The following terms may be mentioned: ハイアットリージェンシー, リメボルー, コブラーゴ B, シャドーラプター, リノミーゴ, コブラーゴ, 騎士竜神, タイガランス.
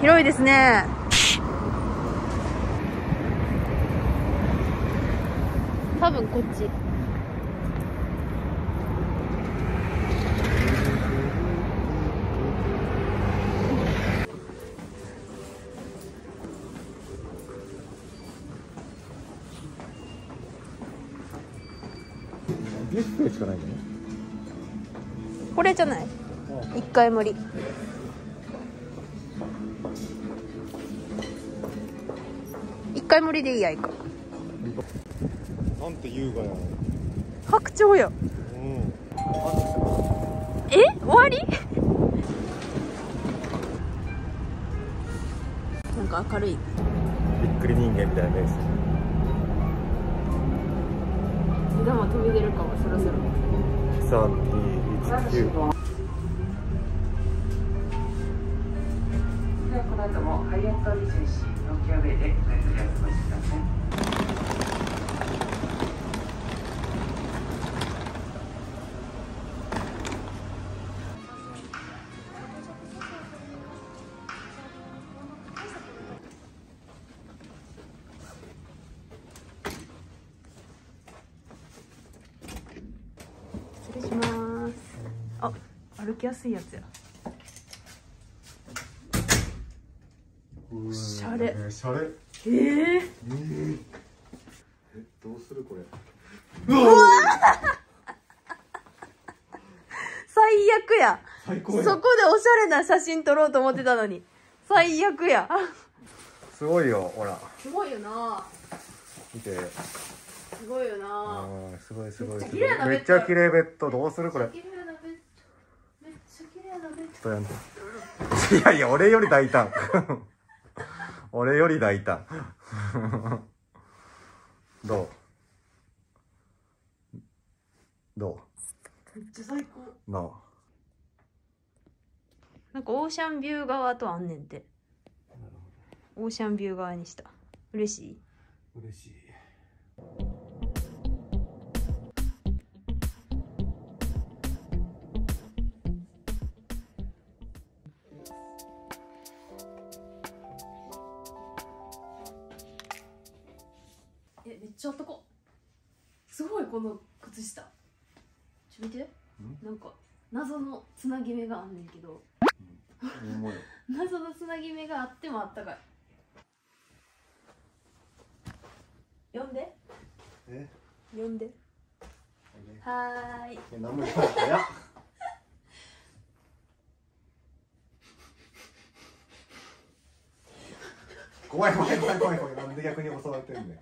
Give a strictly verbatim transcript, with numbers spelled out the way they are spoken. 広いですね。多分こっち。ディスプレイしかないんだね。これじゃない。一回盛り。一回盛りでいいやいか。なんて優雅や。白鳥や。うん、え、終わり？なんか明るい。びっくり人間みたいな目ですね。でも飛び出るかもそろそろ。さん、に、いち、きゅう。この後もハイエットにじゅういち東京ベイでご利用お過ごしください。歩きやすいやつや。おしゃれ。おしゃれ。えー、えー。どうするこれ。うわ最悪や。最高や。そこでおしゃれな写真撮ろうと思ってたのに。最悪や。すごいよ、ほら。すごいよな。見て。すごいよな。すごいすごい。めっちゃ綺麗ベッド。どうするこれ。いやいや、俺より大胆。俺より大胆。どうどうめっちゃ最高。なあ。なんかオーシャンビュー側とあんねんて。オーシャンビュー側にした。嬉しい嬉しい。ちょっとこすごいこの靴下ちょ見てなんか謎のつなぎ目があんねんけど、うん、謎のつなぎ目があってもあったかい。読んでえ読んではーい何も言わない早っ怖い怖い怖い怖い怖いなんで逆に襲われてんだよ